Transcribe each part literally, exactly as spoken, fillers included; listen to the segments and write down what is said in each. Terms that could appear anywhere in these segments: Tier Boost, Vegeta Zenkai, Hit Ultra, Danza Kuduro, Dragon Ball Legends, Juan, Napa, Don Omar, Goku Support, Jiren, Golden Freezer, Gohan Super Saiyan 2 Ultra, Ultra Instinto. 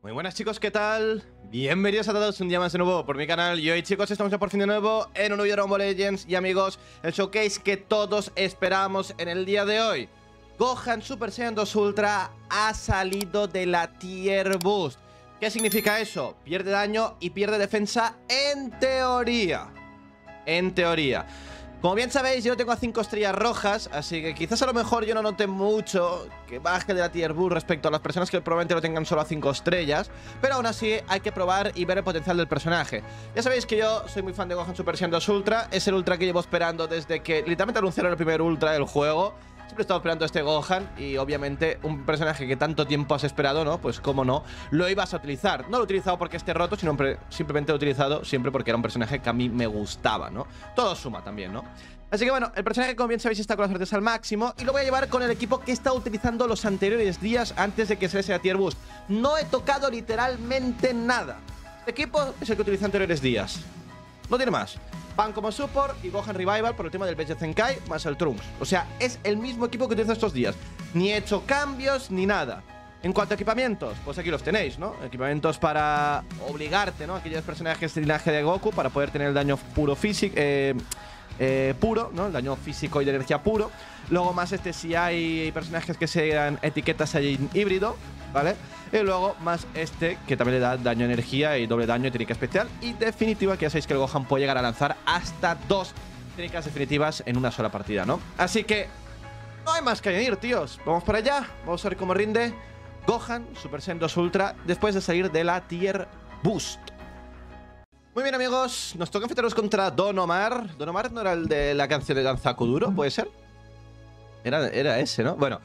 Muy buenas chicos, ¿qué tal? Bienvenidos a todos un día más de nuevo por mi canal. Y hoy chicos estamos ya por fin de nuevo en un nuevo Dragon Ball Legends. Y amigos, el showcase que todos esperábamos en el día de hoy, Gohan Super Saiyan dos Ultra ha salido de la Tier Boost. ¿Qué significa eso? Pierde daño y pierde defensa en teoría. En teoría. Como bien sabéis, yo tengo a cinco estrellas rojas, así que quizás a lo mejor yo no note mucho que baje de la Tier Boost respecto a las personas que probablemente lo tengan solo a cinco estrellas, pero aún así hay que probar y ver el potencial del personaje. Ya sabéis que yo soy muy fan de Gohan Super Saiyan dos Ultra, es el Ultra que llevo esperando desde que literalmente anunciaron el primer Ultra del juego. Siempre he estado esperando este Gohan y obviamente un personaje que tanto tiempo has esperado, ¿no? Pues cómo no, lo ibas a utilizar. No lo he utilizado porque esté roto, sino simplemente lo he utilizado siempre porque era un personaje que a mí me gustaba, ¿no? Todo suma también, ¿no? Así que bueno, el personaje como bien sabéis está con las suertes al máximo y lo voy a llevar con el equipo que he estado utilizando los anteriores días antes de que saliese la Tier Boost. No he tocado literalmente nada. Este equipo es el que utilicé anteriores días. No tiene más. Pan como Support y Gohan Revival por el tema del Vegeta Zenkai más el Trunks. O sea, es el mismo equipo que utilizo estos días. Ni he hecho cambios ni nada. En cuanto a equipamientos, pues aquí los tenéis, ¿no? Equipamientos para obligarte, ¿no? Aquellos personajes de linaje de Goku para poder tener el daño puro físico, eh, eh, puro, ¿no? El daño físico y de energía puro. Luego más este si hay personajes que sean etiquetas Saiyan híbrido, ¿vale? Y luego más este que también le da daño energía y doble daño y técnica especial. Y definitiva, que ya sabéis que el Gohan puede llegar a lanzar hasta dos técnicas definitivas en una sola partida, ¿no? Así que no hay más que añadir, tíos. Vamos para allá, vamos a ver cómo rinde Gohan Super Saiyan dos Ultra después de salir de la Tier Boost. Muy bien amigos, nos toca enfrentarnos contra Don Omar. Don Omar no era el de la canción de Danza Kuduro, ¿puede ser? Era, era ese, ¿no? Bueno.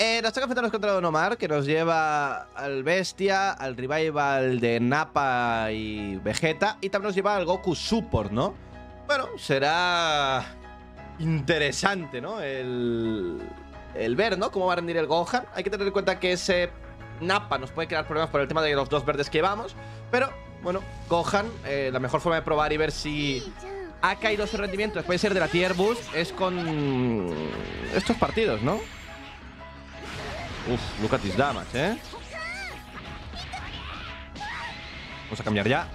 Eh, nos toca enfrentarnos contra Don Omar, que nos lleva al Bestia, al Revival de Napa y Vegeta, y también nos lleva al Goku Support, ¿no? Bueno, será interesante, ¿no? El, el ver, ¿no? Cómo va a rendir el Gohan. Hay que tener en cuenta que ese Napa nos puede crear problemas por el tema de los dos verdes que vamos, pero, bueno, Gohan, eh, la mejor forma de probar y ver si ha caído su rendimiento después de ser de la Tier Boost es con estos partidos, ¿no? Uf, look at this damage, ¿eh? Vamos a cambiar ya.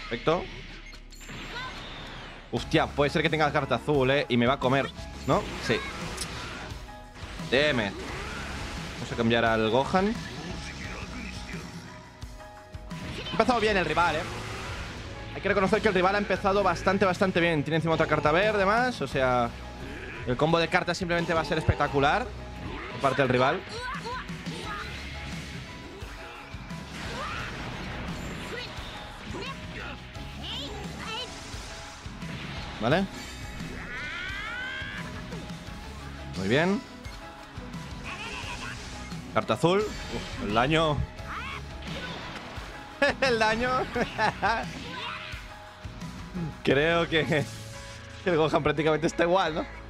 Perfecto. Hostia, puede ser que tenga carta azul, ¿eh? Y me va a comer, ¿no? Sí. Deme. Vamos a cambiar al Gohan. Ha empezado bien el rival, ¿eh? Hay que reconocer que el rival ha empezado bastante, bastante bien. Tiene encima otra carta verde más, o sea... El combo de cartas simplemente va a ser espectacular por parte del rival. Vale. Muy bien. Carta azul. Uf, el daño. El daño. Creo que el Gohan prácticamente está igual, ¿no?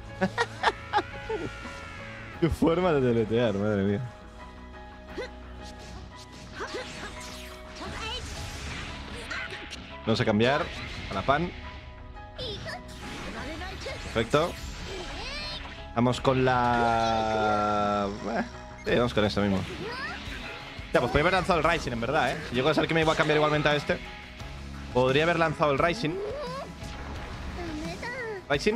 Qué forma de deletear, madre mía. Vamos a cambiar a la pan. Perfecto. Vamos con la... Eh, vamos con esto mismo. Ya, pues podría haber lanzado el Rising, en verdad, ¿eh? Si llego a saber que me iba a cambiar igualmente a este, podría haber lanzado el Rising. Rising.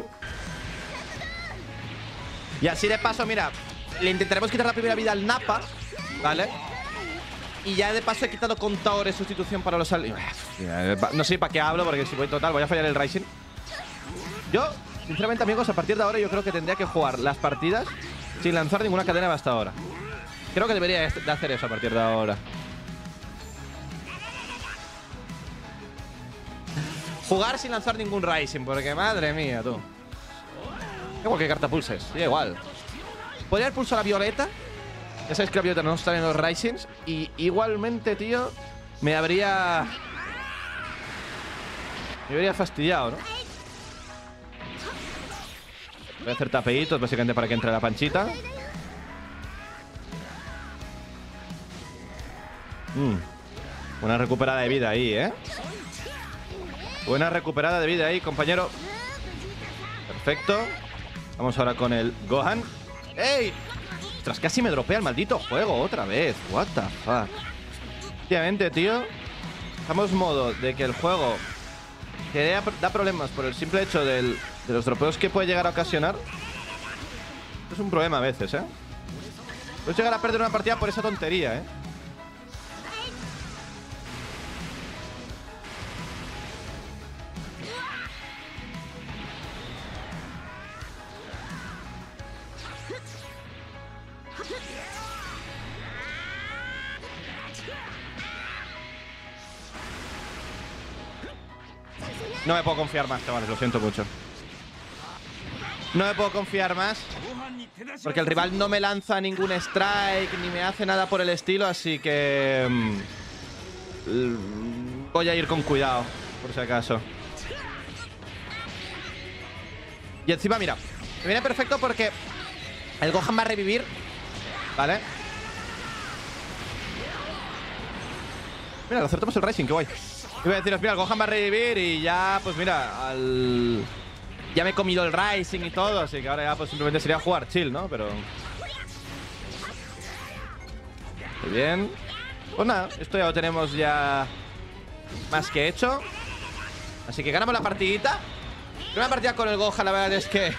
Y así de paso, mira, le intentaremos quitar la primera vida al Napa, ¿vale? Y ya de paso he quitado contador de sustitución para los... Al... No sé para qué hablo, porque si voy total voy a fallar el Rising. Yo, sinceramente, amigos, a partir de ahora yo creo que tendría que jugar las partidas sin lanzar ninguna cadena hasta ahora. Creo que debería de hacer eso a partir de ahora. Jugar sin lanzar ningún Rising, porque madre mía, tú. Igual que carta pulses, sí, igual. Podría haber pulsado a la Violeta. Ya sabéis que la Violeta no está en los Risings. Y igualmente, tío, me habría... Me habría fastidiado, ¿no? Voy a hacer tapeitos, básicamente, para que entre la panchita. Mm. Buena recuperada de vida ahí, ¿eh? Buena recuperada de vida ahí, compañero. Perfecto. Vamos ahora con el Gohan. ¡Ey! Ostras, casi me dropea el maldito juego otra vez. What the fuck. Obviamente, tío, estamos modo de que el juego te da problemas por el simple hecho del, de los dropeos que puede llegar a ocasionar. Esto es un problema a veces, ¿eh? Puedes llegar a perder una partida por esa tontería, ¿eh? No me puedo confiar más, chavales, lo siento mucho. No me puedo confiar más, porque el rival no me lanza ningún strike, ni me hace nada por el estilo, así que mmm, voy a ir con cuidado, por si acaso. Y encima, mira, me viene perfecto porque el Gohan va a revivir, ¿vale? Mira, lo acertamos el Rising, qué guay. Iba a deciros, mira, el Gohan va a revivir y ya, pues mira, al... ya me he comido el Rising y todo, así que ahora ya pues simplemente sería jugar chill, ¿no? Pero... muy bien. Pues nada, esto ya lo tenemos ya más que hecho. Así que ganamos la partidita. Una partida con el Gohan, la verdad es que...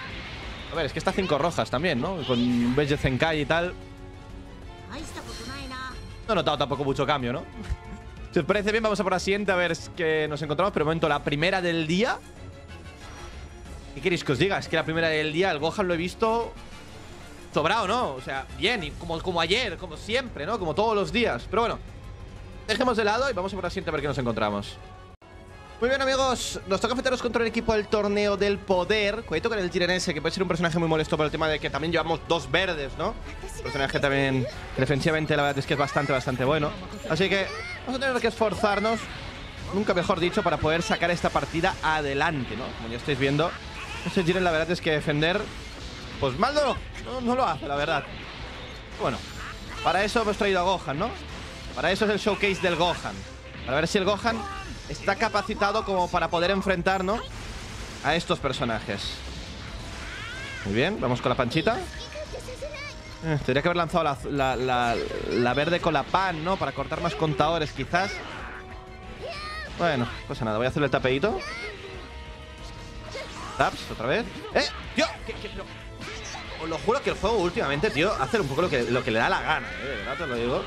a ver, es que está cinco rojas también, ¿no? Con Vegeta Zenkai y tal. No he notado tampoco mucho cambio, ¿no? Si os parece bien, vamos a por la siguiente, a ver qué nos encontramos. Pero de momento, la primera del día. ¿Qué queréis que os diga? Es que la primera del día, el Gohan lo he visto sobrado, ¿no? O sea, bien, y como, como ayer, como siempre, ¿no? Como todos los días. Pero bueno, dejemos de lado y vamos a por la siguiente a ver qué nos encontramos. Muy bien, amigos, nos toca enfrentarnos contra el equipo del Torneo del Poder. Cuidado con el Jirenense, que puede ser un personaje muy molesto por el tema de que también llevamos dos verdes, ¿no? Un personaje también, defensivamente, la verdad es que es bastante, bastante bueno. Así que... vamos a tener que esforzarnos, nunca mejor dicho, para poder sacar esta partida adelante, ¿no? Como ya estáis viendo, ese Jiren la verdad es que defender, pues mal no, no, no lo hace, la verdad. Bueno, para eso hemos traído a Gohan, ¿no? Para eso es el showcase del Gohan, para ver si el Gohan está capacitado como para poder enfrentarnos a estos personajes. Muy bien, vamos con la panchita. Eh, tendría que haber lanzado la, la, la, la verde con la pan, ¿no? Para cortar más contadores, quizás. Bueno, pues nada, voy a hacerle el tapeito. Taps, otra vez. ¡Eh! ¡Tío! ¿Qué, qué, pero... os lo juro que el juego últimamente, tío, hace un poco lo que, lo que le da la gana, ¿eh? De verdad te lo digo.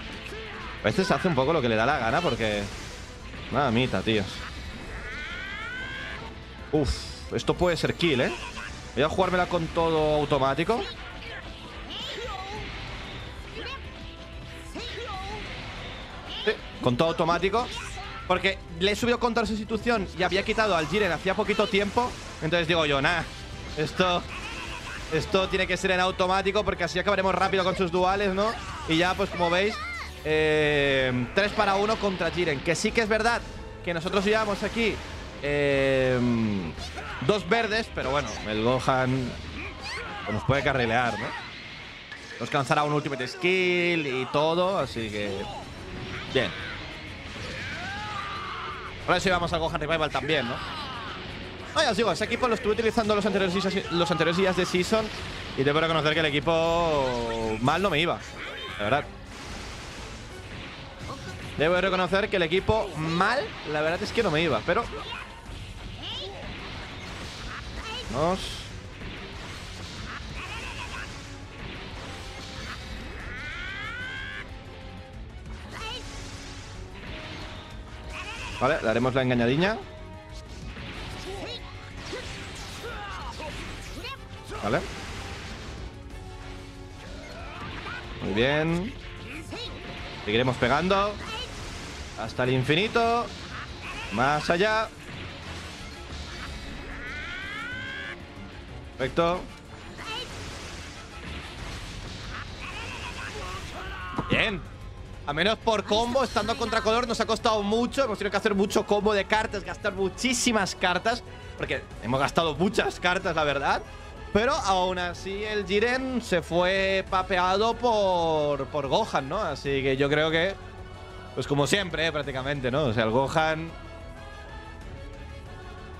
A veces hace un poco lo que le da la gana porque... mamita, tíos. Uf, esto puede ser kill, ¿eh? Voy a jugármela con todo automático. Con todo automático, porque le he subido contra sustitución y había quitado al Jiren hacía poquito tiempo. Entonces digo yo, nah, esto Esto tiene que ser en automático, porque así acabaremos rápido con sus duales, ¿no? Y ya, pues como veis, eh, tres para uno contra Jiren. Que sí que es verdad que nosotros llevamos aquí eh, dos verdes, pero bueno, el Gohan pues nos puede carrilear, ¿no? Nos cansará un ultimate skill y todo, así que... bien. Ahora sí vamos al Gohan Revival también, ¿no? Oye, os digo, ese equipo lo estuve utilizando los anteriores, los anteriores días de Season y debo reconocer que el equipo mal no me iba, la verdad. Debo reconocer que el equipo mal, la verdad es que no me iba, pero... vamos. Vale, le haremos la engañadiña. Vale. Muy bien. Seguiremos pegando hasta el infinito. Más allá. Perfecto. Bien. A menos por combo, estando contra color nos ha costado mucho. Hemos tenido que hacer mucho combo de cartas, gastar muchísimas cartas, porque hemos gastado muchas cartas, la verdad. Pero aún así el Jiren se fue papeado por, por Gohan, ¿no? Así que yo creo que, pues como siempre, ¿eh? Prácticamente, ¿no? O sea, el Gohan...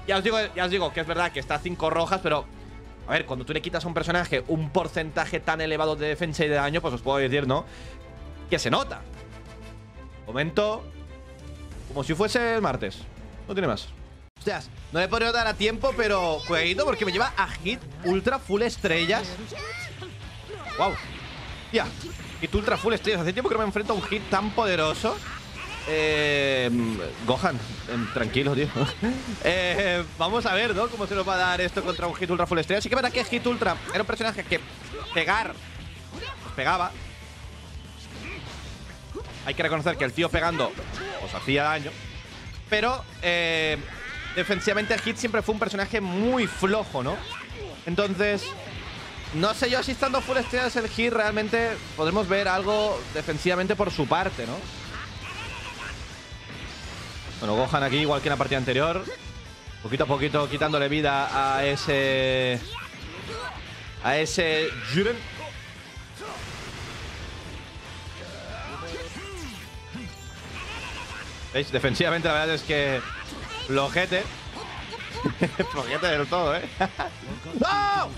ya os digo, ya os digo que es verdad que está a cinco rojas, pero A ver, cuando tú le quitas a un personaje un porcentaje tan elevado de defensa y de daño, pues os puedo decir, ¿no?, que se nota. Momento, como si fuese el martes. No tiene más. Hostias, no le he podido dar a tiempo, pero jueguito, porque me lleva a Hit Ultra Full Estrellas. Wow. Ya, Hit Ultra Full Estrellas. Hace tiempo que no me enfrento a un hit tan poderoso. Eh, Gohan, eh, tranquilo, tío. eh, Vamos a ver, ¿no?, cómo se nos va a dar esto contra un Hit Ultra Full Estrella. Sí que verá que Hit Ultra era un personaje que pegar pues pegaba. Hay que reconocer que el tío pegando os hacía daño. Pero eh, defensivamente Hit siempre fue un personaje muy flojo, ¿no? Entonces, no sé yo si estando full estrellas el Hit realmente podremos ver algo defensivamente por su parte, ¿no? Bueno, Gohan aquí, igual que en la partida anterior, poquito a poquito quitándole vida a ese... A ese... Jiren. ¿Veis? Defensivamente la verdad es que... Flojete. Flojete del todo, ¿eh? ¡No!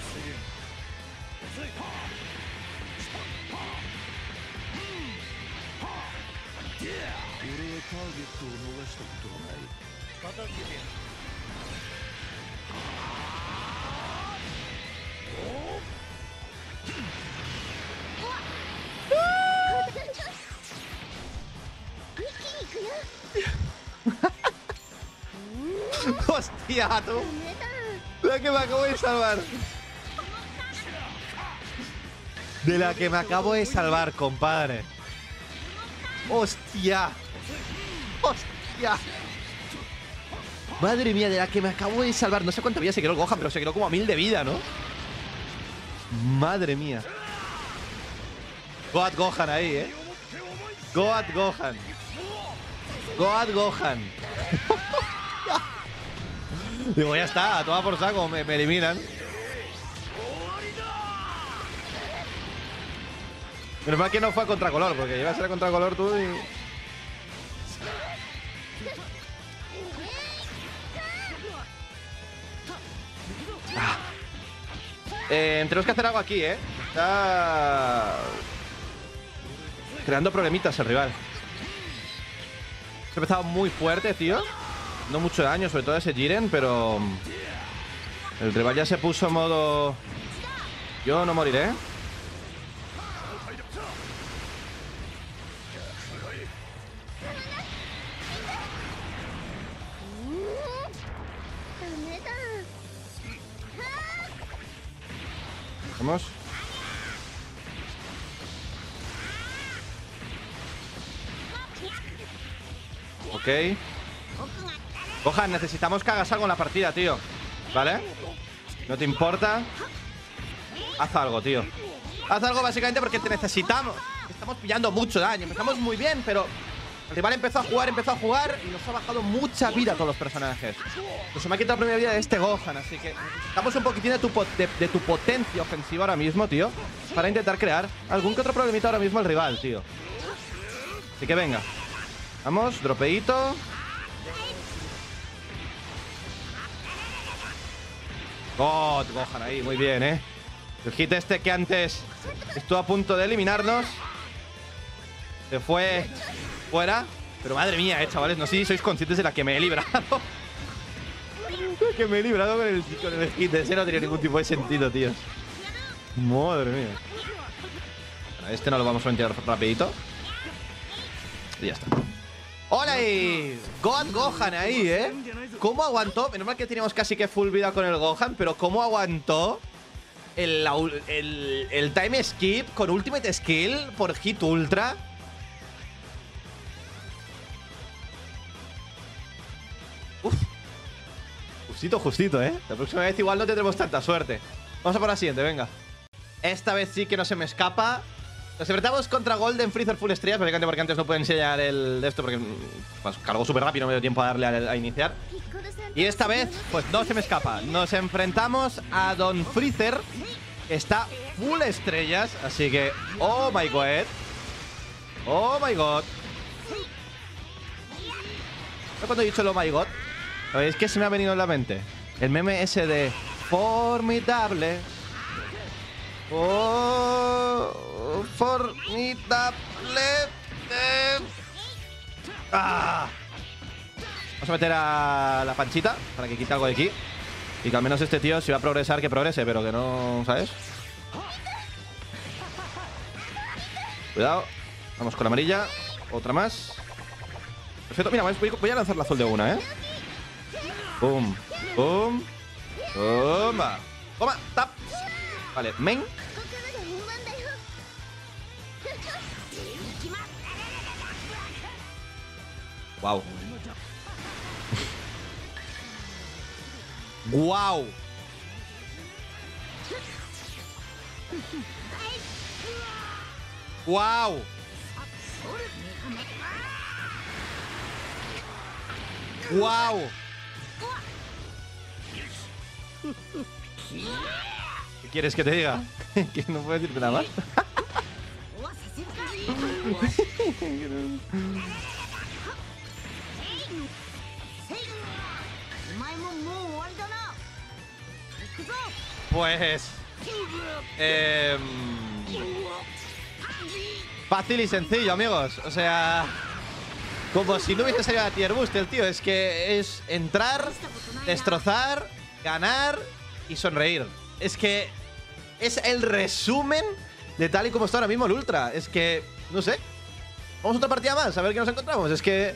¡Hostia, tú! La que me acabo de salvar. De la que me acabo de salvar, compadre. ¡Hostia! ¡Hostia! Madre mía, de la que me acabo de salvar. No sé cuánta vida se quedó el Gohan, pero se quedó como a mil de vida, ¿no? Madre mía. Goat Gohan ahí, ¿eh? Goat Gohan. Goat Gohan. Digo, ya está, a tomar por saco, me, me eliminan. Menos mal que no fue a contracolor, porque llevas a contracolor tú y... Ah. Eh, tenemos que hacer algo aquí, ¿eh? Está... creando problemitas el rival. Se ha empezado muy fuerte, tío. No mucho daño, sobre todo ese Jiren, pero... el rival ya se puso en modo... yo no moriré. Vamos. Ok. Gohan, necesitamos que hagas algo en la partida, tío. ¿Vale? No te importa. Haz algo, tío. Haz algo básicamente porque te necesitamos. Estamos pillando mucho daño. Empezamos muy bien, pero... el rival empezó a jugar, empezó a jugar y nos ha bajado mucha vida a todos los personajes. Pues se me ha quitado la primera vida de este Gohan, así que estamos un poquitín de tu, de, de tu potencia ofensiva ahora mismo, tío, para intentar crear algún que otro problemita ahora mismo al rival, tío. Así que venga. Vamos, dropeito. God, Gohan ahí, muy bien, eh. El hit este que antes estuvo a punto de eliminarnos se fue... fuera. Pero madre mía, eh, chavales, no sé si sois conscientes de la que me he librado. La que me he librado con el, con el hit ese no tenía ningún tipo de sentido, tío. Madre mía. A este no lo vamos a meter rapidito. Y ya está. ¡Hola! God Gohan ahí, ¿eh? ¿Cómo aguantó? Menos mal que teníamos casi que full vida con el Gohan, pero ¿cómo aguantó el, el, el time skip con Ultimate Skill por Hit Ultra? Uf. Justito, justito, ¿eh? La próxima vez igual no tendremos tanta suerte. Vamos a por la siguiente, venga. Esta vez sí que no se me escapa. Nos enfrentamos contra Golden Freezer Full Estrellas, porque antes no puedo enseñar el de esto porque pues, cargó súper rápido, no me dio tiempo a darle a, a iniciar. Y esta vez, pues no se me escapa. Nos enfrentamos a Don Freezer, que está Full Estrellas, así que... ¡oh, my God! ¡Oh, my God! ¿Cuándo he dicho el oh, my God? Es que se me ha venido en la mente el meme ese de formidable. Oh, formidable. Ah. Vamos a meter a la Panchita para que quite algo de aquí. Y que al menos este tío, si va a progresar, que progrese, pero que no, ¿sabes? Cuidado. Vamos con la amarilla. Otra más. Perfecto. Mira, voy a lanzar la azul de una, ¿eh? Boom. Boom. Toma. Toma. Tap. Vale. Men. Wow. Wow. Wow. Wow. ¿Qué quieres que te diga? Que no puedo decirte nada más. Pues eh, fácil y sencillo, amigos. O sea, como si no hubiese salido a Tier Boost el tío. Es que es entrar, destrozar, ganar y sonreír. Es que es el resumen de tal y como está ahora mismo el Ultra. Es que, no sé. Vamos a otra partida más, a ver qué nos encontramos. Es que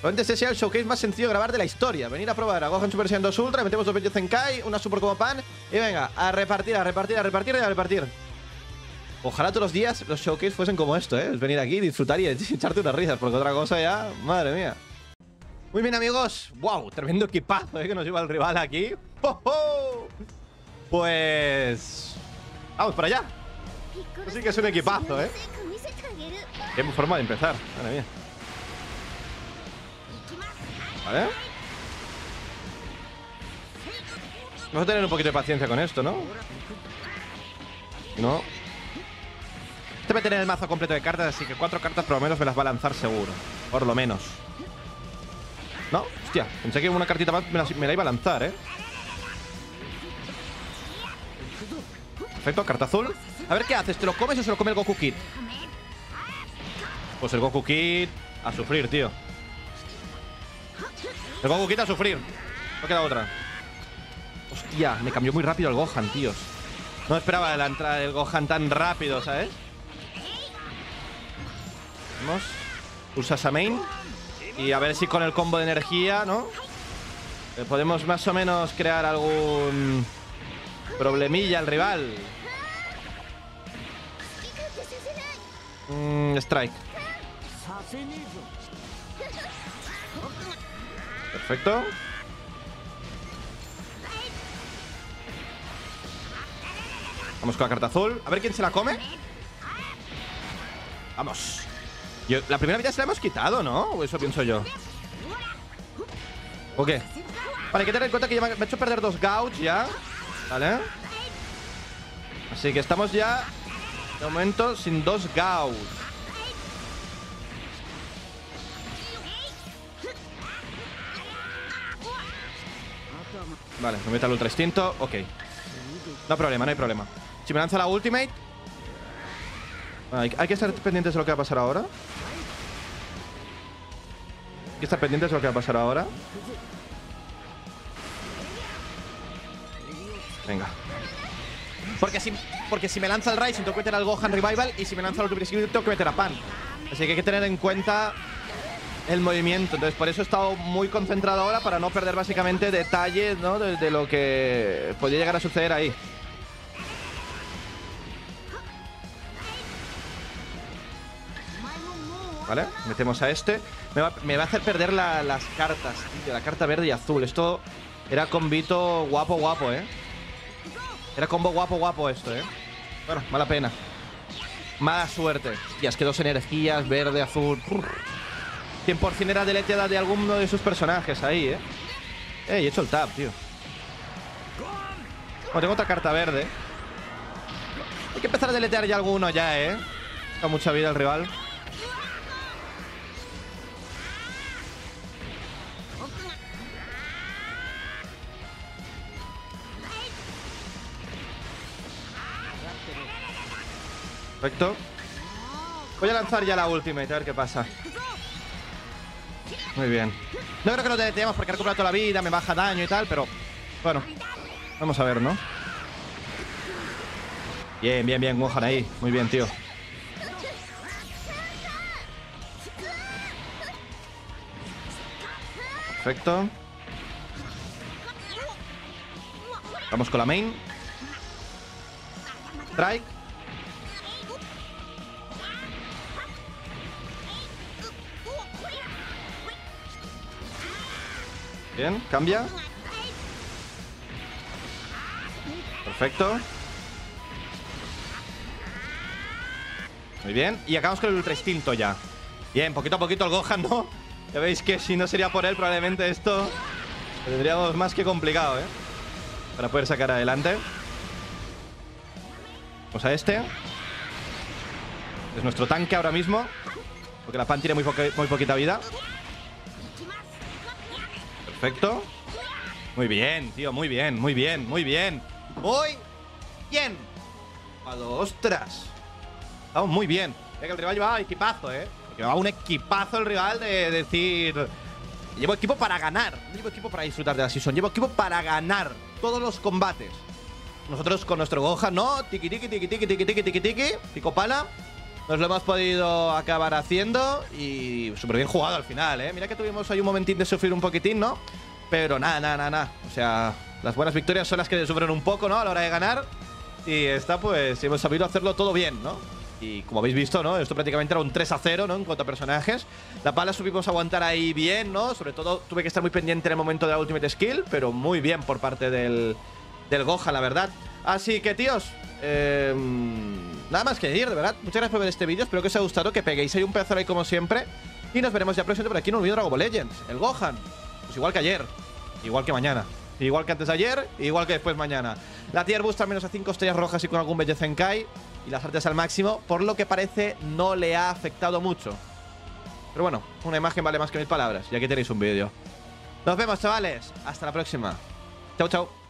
probablemente este sea el showcase más sencillo de grabar de la historia. Venir a probar a Gohan Super Saiyan dos Ultra, metemos dos Vegeta Zenkai, una Super como pan. Y venga, a repartir, a repartir, a repartir y a repartir. Ojalá todos los días los showcases fuesen como esto, ¿eh? Venir aquí, disfrutar y echarte unas risas, porque otra cosa ya... Madre mía. Muy bien, amigos. Wow, tremendo equipazo, ¿eh? Que nos lleva el rival aquí. ¡Oh, oh! Pues... vamos para allá. Así que es un equipazo, ¿eh? Qué forma de empezar. Madre mía. Vale. Vamos a tener un poquito de paciencia con esto, ¿no? No. Este va a tener el mazo completo de cartas, así que cuatro cartas por lo menos me las va a lanzar seguro. Por lo menos. No, hostia. Pensé que una cartita más me la, me la iba a lanzar, ¿eh? Perfecto, carta azul. A ver qué haces. ¿Te lo comes o se lo come el Goku Kid? Pues el Goku Kid a sufrir, tío. El Goku Kid a sufrir. No queda otra. Hostia, me cambió muy rápido el Gohan, tíos. No esperaba la entrada del Gohan tan rápido, ¿sabes? Vamos. Usas a main. Y a ver si con el combo de energía, ¿no? Eh, podemos más o menos crear algún problemilla al rival. Mm, strike. Perfecto. Vamos con la carta azul. A ver quién se la come. Vamos. Yo, la primera vida se la hemos quitado, ¿no? Eso pienso yo. ¿O qué? Vale, hay que tener en cuenta que ya me ha hecho perder dos gouts ya. Vale. Así que estamos ya, de momento, sin dos gouts. Vale, me meta el Ultra Instinto. Ok. No hay problema, no hay problema. Si me lanza la ultimate... Hay que estar pendientes de lo que va a pasar ahora. Hay que estar pendientes de lo que va a pasar ahora. Venga. Porque si, porque si me lanza el Rising, tengo que meter al Gohan Revival. Y si me lanza el Ultimate Skill, tengo que meter a Pan. Así que hay que tener en cuenta el movimiento. Entonces, por eso he estado muy concentrado ahora, para no perder básicamente detalles, ¿no? De, de lo que podría llegar a suceder ahí. Vale, metemos a este. Me va, me va a hacer perder la, las cartas, tío. La carta verde y azul. Esto era combito guapo, guapo, eh. Era combo guapo, guapo esto, eh. Bueno, mala pena. Mala suerte. Tío, es que dos energías, verde, azul. cien por cien era deleteada de alguno de sus personajes ahí, eh. Eh, he hecho el tap, tío. Bueno, tengo otra carta verde. Hay que empezar a deletear ya alguno ya, eh. Está mucha vida el rival. Perfecto. Voy a lanzar ya la ultimate, a ver qué pasa. Muy bien. No creo que lo detenemos porque ha recuperado toda la vida, me baja daño y tal, pero... bueno, vamos a ver, ¿no? Bien, bien, bien, Gohan ahí. Muy bien, tío. Perfecto. Vamos con la main. Strike. Bien, cambia. Perfecto. Muy bien, y acabamos con el Ultra Instinto ya. Bien, poquito a poquito el Gohan, ¿no? Ya veis que si no sería por él, probablemente esto lo tendríamos más que complicado, ¿eh? Para poder sacar adelante. Vamos a este. Es nuestro tanque ahora mismo, porque la Pan tiene muy, poca, muy poquita vida. Perfecto. Muy bien, tío, muy bien, muy bien, muy bien. Muy bien. A los ostras. Vamos muy bien. Ya que el rival llevaba equipazo, eh. Llevaba un equipazo el rival de decir... llevo equipo para ganar. No llevo equipo para disfrutar de la season. Llevo equipo para ganar todos los combates. Nosotros con nuestro Gohan, ¿no? Tiki, tiki, tiki, tiki, tiki, tiki, tiki, tiki. Pico pala. Nos lo hemos podido acabar haciendo y súper bien jugado al final, ¿eh? Mira que tuvimos ahí un momentín de sufrir un poquitín, ¿no? Pero nada, nada, nada, nada. O sea, las buenas victorias son las que sufren un poco, ¿no? A la hora de ganar. Y esta, pues, hemos sabido hacerlo todo bien, ¿no? Y como habéis visto, ¿no? Esto prácticamente era un tres a cero, ¿no? En cuanto a personajes. La pala supimos aguantar ahí bien, ¿no? Sobre todo tuve que estar muy pendiente en el momento de la Ultimate Skill, pero muy bien por parte del, del Gohan, la verdad. Así que, tíos... Eh... nada más que decir, de verdad, muchas gracias por ver este vídeo. Espero que os haya gustado, que peguéis ahí un pedazo de like como siempre. Y nos veremos ya próximamente por aquí en un vídeo de Dragon Ball Legends. El Gohan, pues igual que ayer, igual que mañana, igual que antes de ayer, igual que después mañana. La Tier Boost al menos a cinco estrellas rojas y con algún Vegeta Zenkai. Y las artes al máximo, por lo que parece no le ha afectado mucho. Pero bueno, una imagen vale más que mil palabras. Y aquí tenéis un vídeo. Nos vemos, chavales, hasta la próxima. Chao, chao.